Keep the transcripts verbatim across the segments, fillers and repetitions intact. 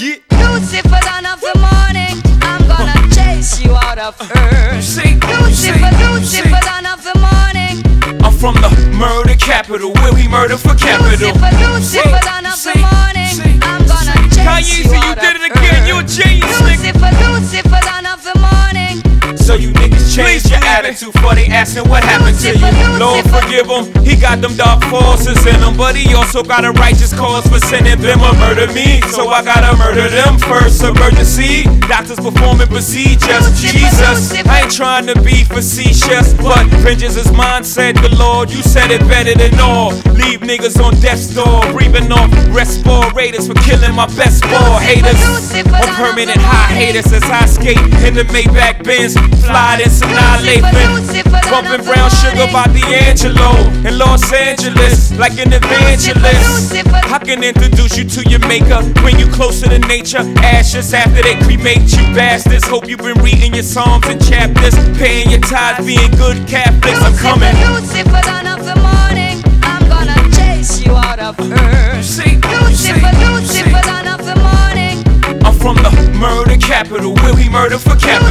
Yeah. Lucifer, son of the morning, I'm gonna chase you out of earth. Say, Lucifer, Lucifer, son of the morning. I'm from the murder capital, where we murder for capital. Lucifer, Lucifer, son of the morning, I'm gonna chase you out of earth. Kanye, you did it again, you're a genius. Lucifer, Lucifer, son of the morning. So you niggas change your attitude, for they asking what happened to you. Lord forgive him, he got them dark forces in him, but he also got a righteous cause for sending them a murder me. So I gotta murder them first, emergency. Doctors performing procedures, Jesus. I ain't trying to be facetious, but vengeance is mine, said the Lord. You said it better than all. Leave niggas on death's door, breathing off respirators for killing my best ball haters. On permanent hiatus as I skate in the Maybach Benz. Fly and annihilate bumping brown sugar by D'Angelo in Los Angeles like an evangelist. I can introduce you to your maker, bring you closer to nature. Ashes after they cremate you bastards. Hope you've been reading your psalms and chapters, paying your tithes, being good Catholics. I'm coming. Lucifer, son of the morning, I'm gonna chase you out of earth. Lucifer, Lucifer, son of the morning. I'm from the murder capital, where we murder for capital.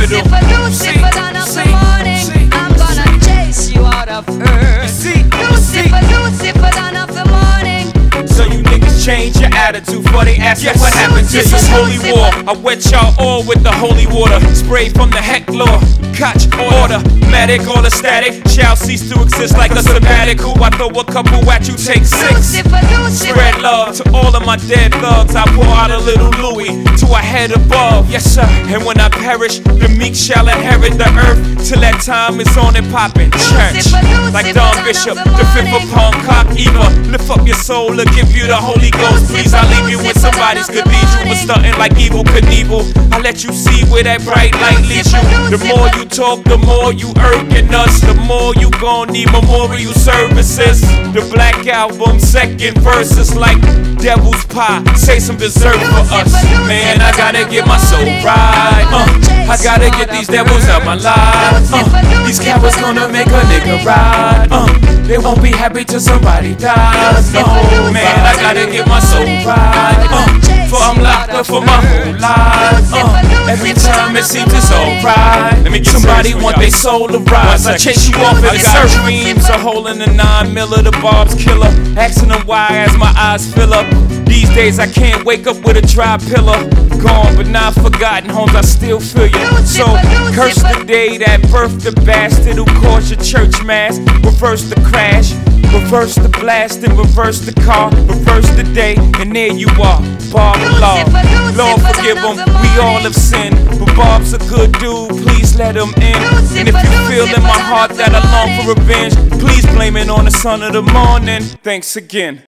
Lucifer, son of the morning, I'm gonna chase you out of earth. Lucifer, Lucifer, son of the morning. So you niggas change your attitude, for they ask you what happened to this holy war. I wet y'all all with the holy water, spray from the Heckler Koch order. Matic all the static shall cease to exist like a sabbatical. I throw a couple at you, take six. Spread love to all of my dead thugs. I pour out a little Louis to a head above, yes sir. And when I perish, the meek shall inherit the earth. Till that time is on and poppin'. Church like Don Bishop, the fifth of Palm Cock Eva. Lift up your soul, I'll give you the Holy Ghost. Please, I leave you in somebody's cathedral, but stuntin' like Evel Knievel. I let you see where that bright light leads you. The more you talk, the more you irking us. The more you gon' need memorial services. The Black Album, second verse is like devil's pie. Say some dessert for us. Man, I gotta get my soul right. Uh, I gotta get these devils out my life. Uh, these cowards gonna make a nigga ride. Uh, They won't be happy till somebody dies. No, man, I gotta get my soul right. Uh, for I'm locked up for my whole life. Uh, every time it seems it's alright. Let me get somebody want their soul to rise. I chase you off in your dreams. A hole in the nine miller, the Bob's killer. Asking them why as my eyes fill up. These days I can't wake up with a dry pillow. Gone but not forgotten, homes I still feel you. So curse the day that birthed the bastard who caused your church mass. Reverse the crash, reverse the blast, and reverse the car. Reverse the day, and there you are, Bob the law. Lord forgive him, we all have sinned. But Bob's a good dude, please let him in. And if you feel in my heart that I long for revenge, please blame it on the son of the morning. Thanks again.